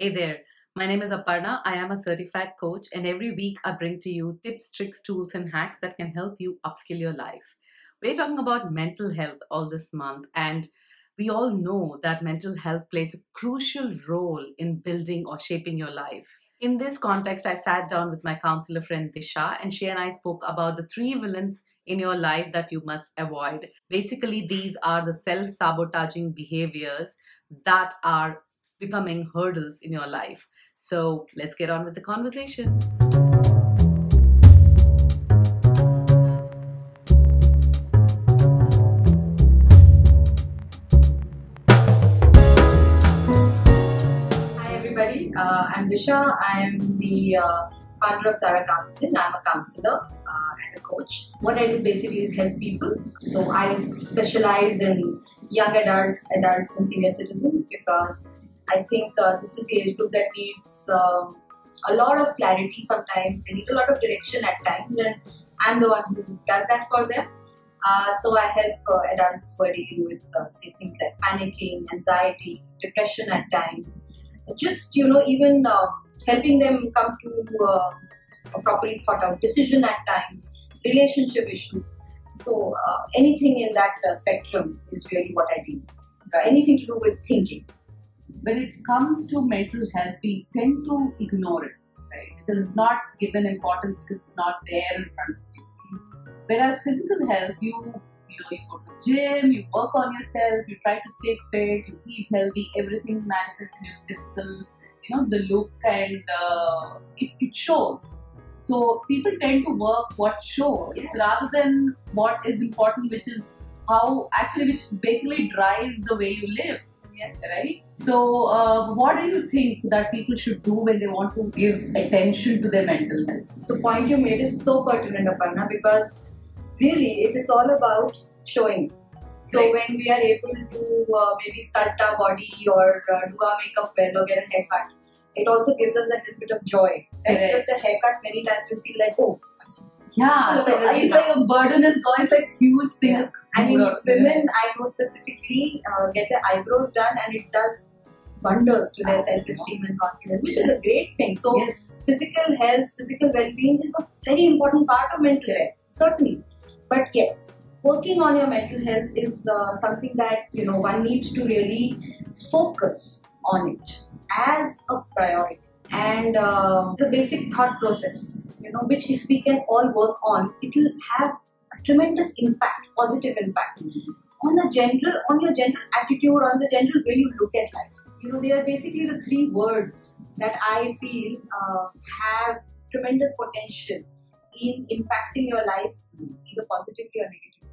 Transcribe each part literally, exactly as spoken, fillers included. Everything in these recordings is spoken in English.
Hey there, my name is Aparna. I am a certified coach, and every week I bring to you tips, tricks, tools, and hacks that can help you upskill your life. We're talking about mental health all this month, and we all know that mental health plays a crucial role in building or shaping your life. In this context, I sat down with my counselor friend Disha, and she and I spoke about the three villains in your life that you must avoid. Basically, these are the self-sabotaging behaviors that are becoming hurdles in your life. So let's get on with the conversation. Hi everybody, uh, I'm Disha. I'm the uh, founder of Tara Counseling. I'm a counselor uh, and a coach. What I do basically is help people. So I specialize in young adults, adults and senior citizens because I think uh, this is the age group that needs um, a lot of clarity sometimes. They need a lot of direction at times, and I'm the one who does that for them. Uh, so I help uh, adults who are dealing with uh, say things like panicking, anxiety, depression at times. Just, you know, even uh, helping them come to uh, a properly thought out decision at times, relationship issues. So uh, anything in that uh, spectrum is really what I do. Uh, anything to do with thinking. When it comes to mental health, we tend to ignore it, right? Because it's not given importance, because it's not there in front of you. Whereas physical health, you you know, you go to the gym, you work on yourself, you try to stay fit, you eat healthy, everything manifests in your physical, you know, the look, and uh, it, it shows. So people tend to work what shows, yes, rather than what is important, which is how actually, which basically drives the way you live. Yes. Right? So, uh, what do you think that people should do when they want to give attention to their mental health? The point you made is so pertinent, Aparna, because really it is all about showing. So, right, when we are able to uh, maybe sculpt our body or uh, do our makeup well or get a haircut, it also gives us that little bit of joy. And right, just a haircut, many times you feel like, oh, yeah, so it's like a burden is gone, it's like huge thing. Yeah. I mean, women, I know specifically, uh, get their eyebrows done, and it does wonders to their self-esteem and confidence, which is a great thing. So, yes, physical health, physical well-being is a very important part of mental health, certainly. But yes, working on your mental health is uh, something that, you know, one needs to really focus on it as a priority. And uh, it's a basic thought process, you know, which if we can all work on, it will have a tremendous impact, positive impact on a general, on your general attitude, on the general way you look at life. You know, they are basically the three words that I feel uh, have tremendous potential in impacting your life, either positively or negatively.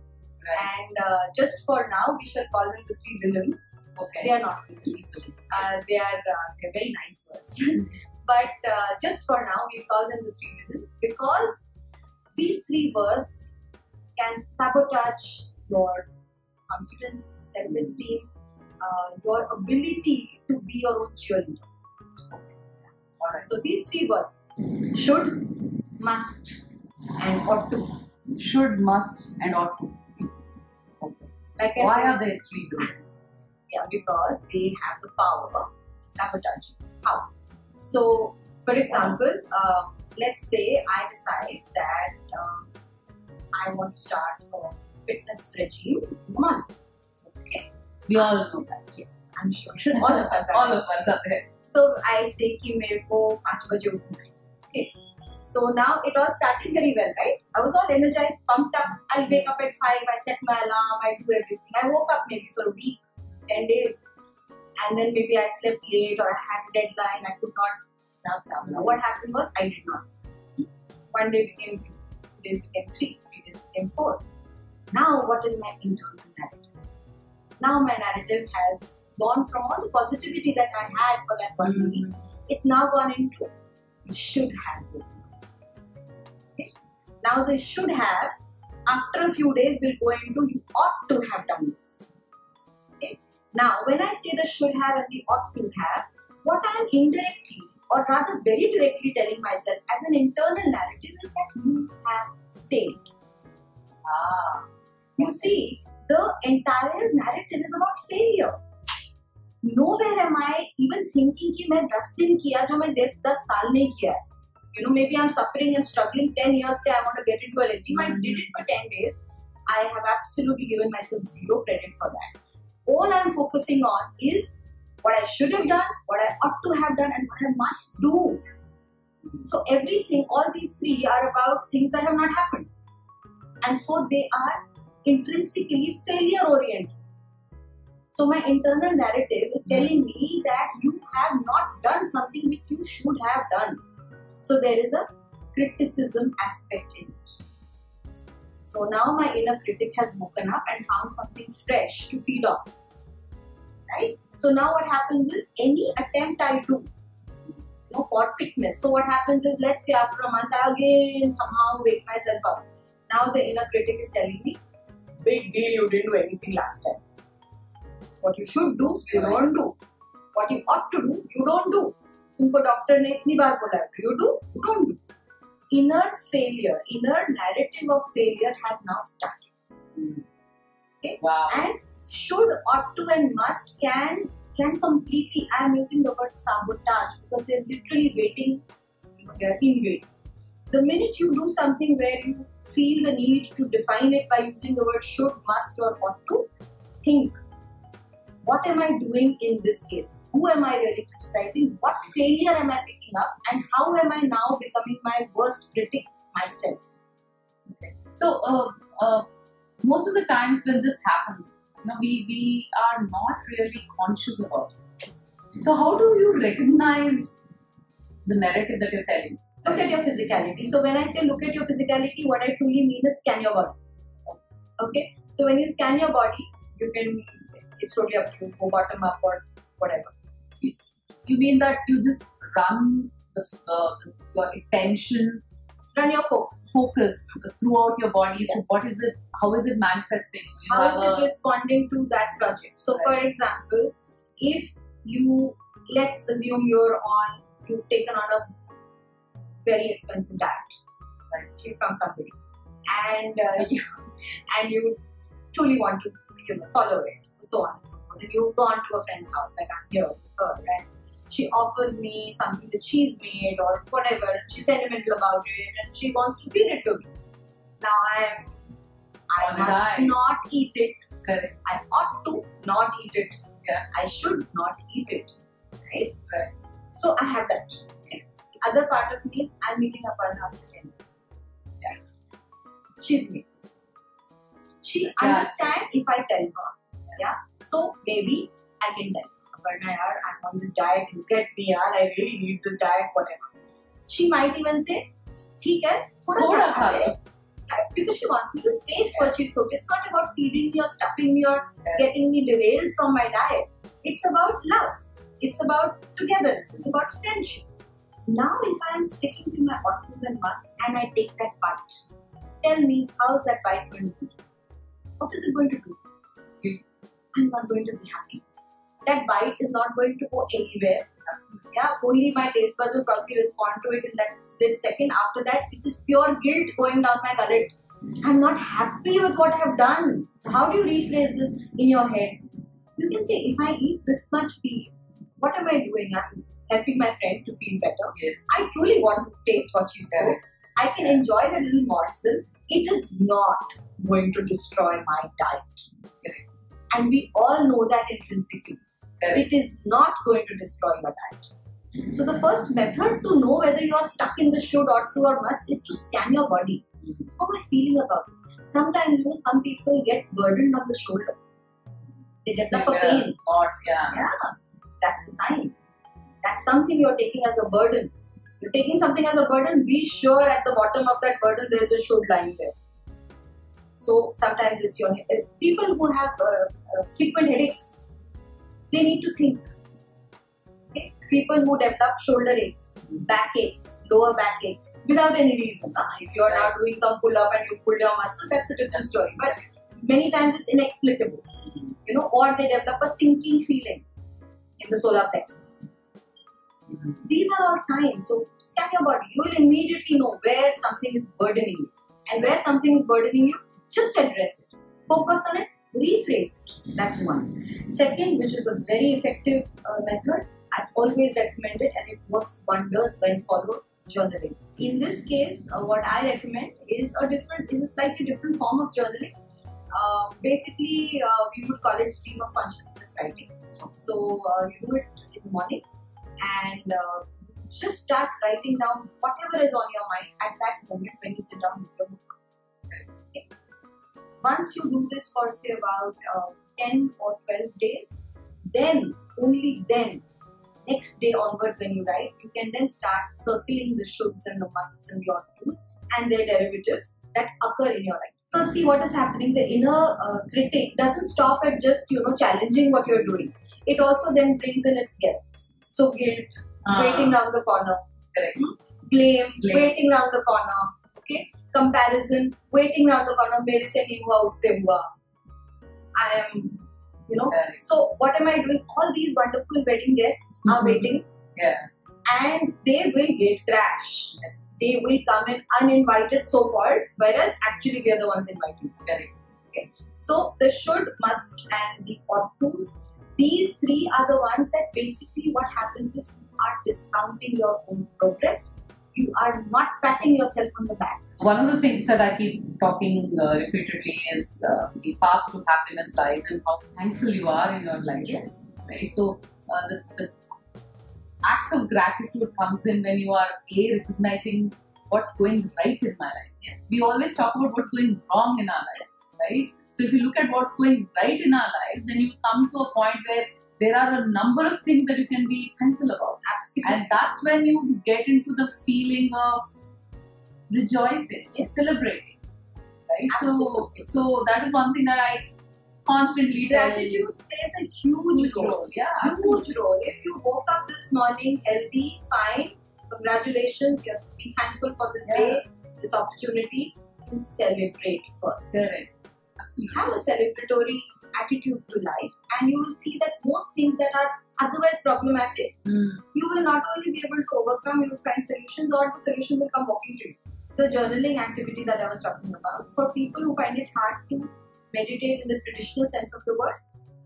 Right. And uh, just for now, we shall call them the three villains. Okay. They are not villains. Uh, they are uh, they're very nice words. But uh, just for now, we call them the three villains because these three words can sabotage your confidence, self-esteem, uh, your ability to be your own cheerleader. Okay. Alright. So these three words: should, must, and ought to. Should, must, and ought to. Like I Why said, are there three villains? Yeah, because they have the power of sabotage. How? So, for example, uh, let's say I decide that um, I want to start a fitness regime in a month. Okay. We all know that. Yes, I'm sure. All of us are all of us are there. So, I say that I will wake up at five. Okay. So now it all started very well, right? I was all energized, pumped up. I'll wake up at five, I set my alarm, I do everything. I woke up maybe for a week, ten days. And then maybe I slept late or I had a deadline, I could not, blah, blah, blah. What happened was I did not. One day became two, two days became three, three days became four. Now what is my internal narrative? Now my narrative has gone from all the positivity that I had for that one mm. week. It's now gone into, you should have it. Now they should have, after a few days, will go into you ought to have done this. Okay? Now, when I say the should have and the ought to have, what I am indirectly or rather very directly telling myself as an internal narrative is that you have failed. Ah. You see, the entire narrative is about failure. nowhere am I even thinking कि मैं दस दिन किया जो मैं दस दस साल नहीं किया है. You know, maybe I'm suffering and struggling ten years. Say I want to get into a regime. I did it for ten days. I have absolutely given myself zero credit for that. All I'm focusing on is what I should have done, what I ought to have done, and what I must do. So everything, all these three are about things that have not happened. And so they are intrinsically failure oriented. So my internal narrative is telling me that you have not done something which you should have done. So there is a criticism aspect in it. So now my inner critic has woken up and found something fresh to feed on. Right? So now what happens is any attempt I do, you know, for fitness. So what happens is, let's say after a month I again somehow wake myself up. Now the inner critic is telling me, big deal, you didn't do anything last time. What you should do, you don't do. What you ought to do, you don't do. तुमको doctor ने इतनी बार बोला, do you do? You don't do. Inner failure, inner narrative of failure has now started. Mm. Okay? Wow. And should, ought to, and must can can completely. I am using the word sabotage because they are literally waiting. They are in wait. The minute you do something where you feel the need to define it by using the word should, must, or ought to, think. What am I doing in this case? Who am I really criticizing? What failure am I picking up? And how am I now becoming my worst critic myself? Okay. So, uh, uh, most of the times when this happens, you know, we, we are not really conscious about it. So, how do you recognize the narrative that you're telling? Look at your physicality. So, when I say look at your physicality, what I truly mean is scan your body. Okay? So, when you scan your body, you can... It's totally up to you, go bottom up or whatever. You, you mean that you just run the, uh, your attention, run your focus, focus throughout your body. Yeah. So what is it? How is it manifesting? You how is it a... responding to that project? So right. For example, if you let's assume you're on, you've taken on a very expensive diet, right, from somebody, and uh, you and you truly want to you know, follow it. So on and so forth. And you've gone to a friend's house, like I'm here with her, and she offers me something that she's made or whatever, and she's sentimental about it, and she wants to feed it to me. Now I'm, I on must not eat it. Correct. I ought to not eat it. Yeah. I should not eat it. Right? Right. So I have that. Okay. The other part of me is I'm meeting Aparna after ten years. Yeah. She's made this. She yeah. understands if I tell her. Yeah, so maybe I can tell Aparna, yaar, I'm on this diet, look at me, yaar, I really need this diet, whatever. She might even say, theek hai, thoda thoda sa hai. Because she wants me to taste yeah. what she's cooked. It's not about feeding me or stuffing me or yeah. getting me derailed from my diet. It's about love. It's about togetherness. It's about friendship. Now if I am sticking to my ought to's and musts and I take that bite, tell me, how's that bite going to be? What is it going to do? I'm not going to be happy. That bite is not going to go anywhere. Yeah, only my taste buds will probably respond to it in that split second. After that, it is pure guilt going down my gullet. I'm not happy with what I've done. So how do you rephrase this in your head? You can say, if I eat this much piece, what am I doing? I'm helping my friend to feel better. Yes. I truly want to taste what she's cooked. I can enjoy the little morsel. It is not going to destroy my diet. And we all know that intrinsically. Correct. It is not going to destroy your diet. So the first method to know whether you are stuck in the should, ought to, or must is to scan your body. How am I feeling about this? Sometimes, you know, some people get burdened on the shoulder. They develop a pain. Or, yeah. yeah. That's a sign. That's something you're taking as a burden. You're taking something as a burden, be sure at the bottom of that burden there is a should lying there. So sometimes it's your head. People who have uh, uh, frequent headaches, they need to think. Okay? People who develop shoulder aches, back aches, lower back aches without any reason. Uh, if you are now doing some pull up and you pull your muscle, that's a different story. But many times it's inexplicable, you know. Or they develop a sinking feeling in the solar plexus. These are all signs. So scan your body. You will immediately know where something is burdening you, and where something is burdening you. Just address it. Focus on it. rephrase it. That's one. Second, which is a very effective uh, method, I always recommend it and it works wonders when followed, journaling. In this case, uh, what I recommend is a different, is a slightly different form of journaling. Uh, basically, uh, we would call it stream of consciousness writing. So uh, you do it in the morning and uh, just start writing down whatever is on your mind at that moment when you sit down with your book. Okay. Once you do this for say about uh, ten or twelve days, then, only then, next day onwards when you write, you can then start circling the shoulds and the musts and the oughts and their derivatives that occur in your writing. First, see what is happening. The inner uh, critic doesn't stop at just, you know, challenging what you're doing. It also then brings in its guests. So guilt, ah. waiting around the corner. Correct. Blame, Blame, waiting around the corner. Okay. Comparison, waiting around the corner. Mere se nahi hua, usse hua. I am, you know. Yeah. So what am I doing? All these wonderful wedding guests mm-hmm. are waiting. Yeah. And they will get crashed. Yes. They will come in uninvited, so-called, whereas actually we are the ones inviting. Correct. Okay. So the should, must, and the ought tos. These three are the ones that basically what happens is you are discounting your own progress. You are not patting yourself on the back. One of the things that I keep talking uh, repeatedly is uh, the path to happiness lies in how thankful you are in your life. Yes. Right. So uh, the, the act of gratitude comes in when you are A, recognizing what's going right in my life. Yes. We always talk about what's going wrong in our lives, right? So if you look at what's going right in our lives, then you come to a point where there are a number of things that you can be thankful about. Absolutely. And that's when you get into the feeling of rejoicing, yes. celebrating, right? Absolutely. So, so that is one thing that I constantly tell. Gratitude plays a huge, huge role. role. Yeah, huge role. If you woke up this morning healthy, fine, congratulations. You have to be thankful for this yeah. day, this opportunity. You celebrate first. Correct. Absolutely. Have a celebratory attitude to life, and you will see that most things that are otherwise problematic, mm. you will not only be able to overcome, you will find solutions, or the solutions will come walking to you. The journaling activity that I was talking about, for people who find it hard to meditate in the traditional sense of the word,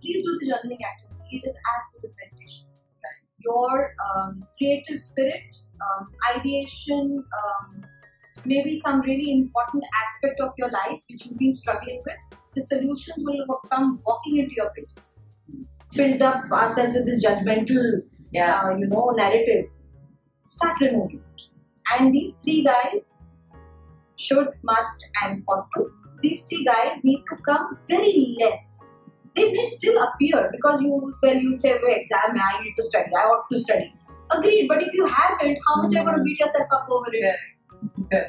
please do the journaling activity. It is as good as meditation. Right. Your um, creative spirit, um, ideation, um, maybe some really important aspect of your life which you've been struggling with, the solutions will come walking into your pages. Filled up ourselves with this judgmental, yeah. uh, you know, narrative. Start removing it. And these three guys, should, must, and ought to. These three guys need to come very less. They may still appear because you, well, you say, well, exam, I need to study, I ought to study. Agreed, but if you haven't, how much mm. are you going to beat yourself up over it? Yeah.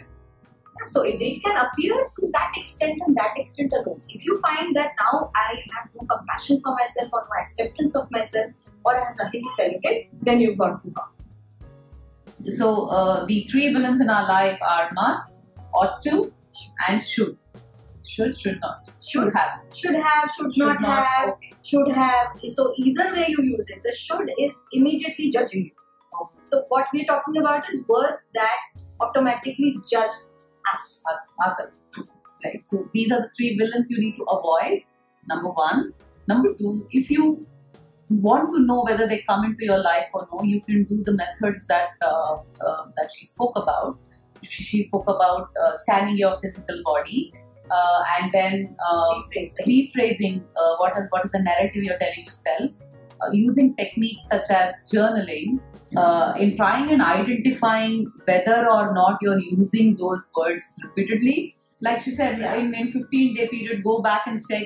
So it, it can appear to that extent and that extent alone. If you find that now I have no compassion for myself or no acceptance of myself or I have nothing to celebrate, then you've gone too far. So uh, the three villains in our life are must, ought to, and should. Should, should not. Should have. Should have, should, should not, not have, okay. should have. So either way you use it, the should is immediately judging you. Okay. So what we're talking about is words that automatically judge us. us ourselves. Right. So these are the three villains you need to avoid. Number one. Number two, if you want to know whether they come into your life or no, you can do the methods that, uh, uh, that she spoke about. She, she spoke about uh, scanning your physical body. Uh, and then uh, rephrasing, rephrasing uh, what, is, what is the narrative you're telling yourself, uh, using techniques such as journaling, uh, in trying and identifying whether or not you're using those words repeatedly. Like she said, yeah. in fifteen day period, go back and check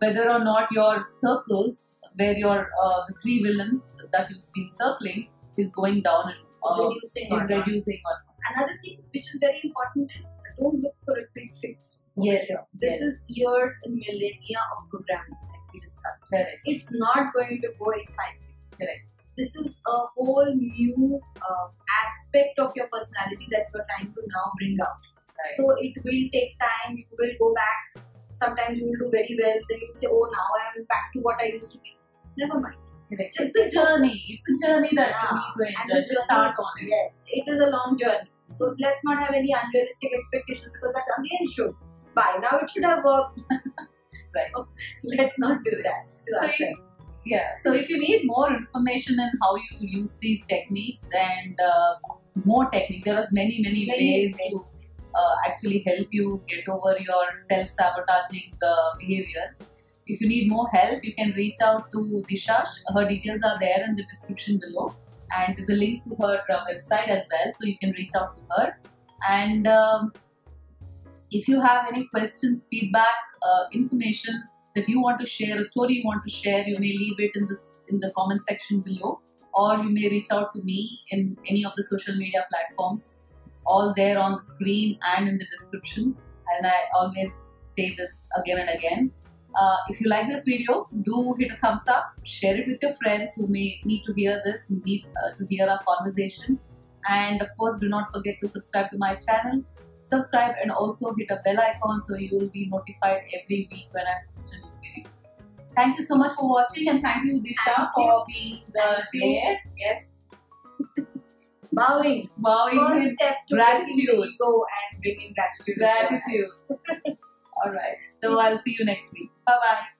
whether or not your circles, where your uh, the three villains that you've been circling, is going down and uh, reducing is or reducing or not. Another thing which is very important is don't look for a quick fix. Yes. This yes. is years and millennia of programming that we discussed. Correct. It's not going to go in five years. Correct. This is a whole new uh, aspect of your personality that you're trying to now bring out. Right. So it will take time. You will go back. Sometimes you will do very well. Then you'll say, oh, now I am back to what I used to be. Never mind. Correct. Just it's a journey. Focus. It's a journey that yeah. you need to enjoy. Just start on it. Yes. It is a long journey. So let's not have any unrealistic expectations because that again should. By now it should have worked. So let's not do that to so ourselves. If, yeah. So if you need more information on how you use these techniques and uh, more techniques, there was many many, many ways many. to uh, actually help you get over your self-sabotaging uh, behaviors. If you need more help, you can reach out to Disha. Her details are there in the description below, and there's a link to her uh, website as well, so you can reach out to her. And um, if you have any questions, feedback, uh, information that you want to share, a story you want to share, you may leave it in this in the comment section below, or you may reach out to me in any of the social media platforms. It's all there on the screen and in the description, and I always say this again and again. Uh, if you like this video, do hit a thumbs up, share it with your friends who may need to hear this, need uh, to hear our conversation. And of course, do not forget to subscribe to my channel. Subscribe and also hit a bell icon so you will be notified every week when I post a new video. Thank you so much for watching, and thank you, Disha, thank for you. being the there. Yes. Bowing. Bowing. First step to gratitude. Go and bringing gratitude. Gratitude. All right. So I'll see you next week. Bye-bye.